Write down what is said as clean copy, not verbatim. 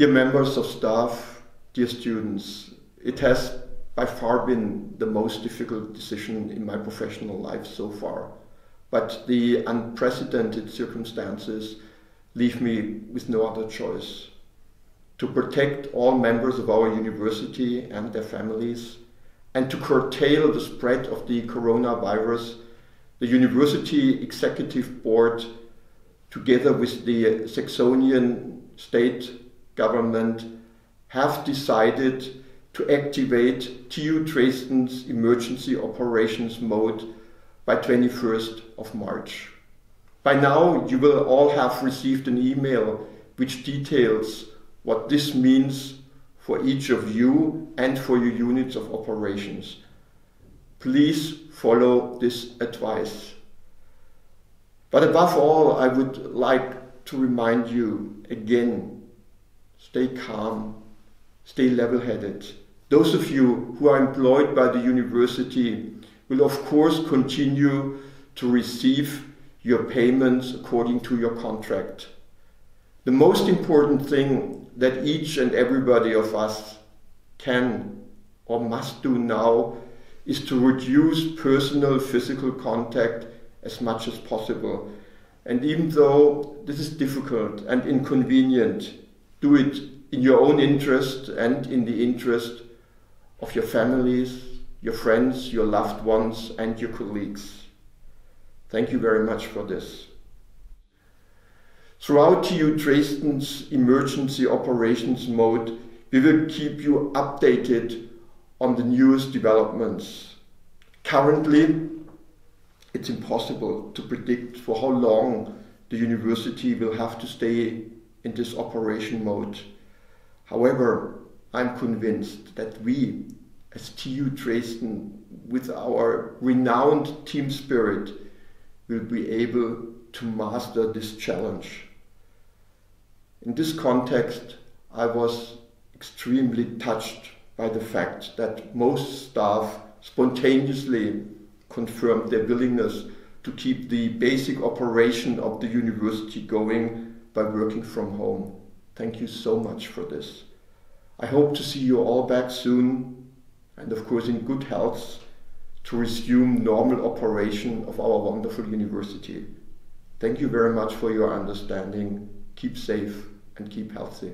Dear members of staff, dear students, it has by far been the most difficult decision in my professional life so far, but the unprecedented circumstances leave me with no other choice. To protect all members of our university and their families, and to curtail the spread of the coronavirus, the University Executive Board, together with the Saxonian state government, have decided to activate TU Dresden's emergency operations mode by 21st of March. By now, you will all have received an email which details what this means for each of you and for your units of operations. Please follow this advice. But above all, I would like to remind you again, stay calm, stay level-headed. Those of you who are employed by the university will of course continue to receive your payments according to your contract. The most important thing that each and everybody of us can or must do now is to reduce personal physical contact as much as possible. And even though this is difficult and inconvenient, do it in your own interest and in the interest of your families, your friends, your loved ones, and your colleagues. Thank you very much for this. Throughout TU Dresden's emergency operations mode, we will keep you updated on the newest developments. Currently, it's impossible to predict for how long the university will have to stay in this operation mode. However, I'm convinced that we, as TU Dresden, with our renowned team spirit, will be able to master this challenge. In this context, I was extremely touched by the fact that most staff spontaneously confirmed their willingness to keep the basic operation of the university going by working from home. Thank you so much for this. I hope to see you all back soon and of course in good health to resume normal operation of our wonderful university. Thank you very much for your understanding. Keep safe and keep healthy.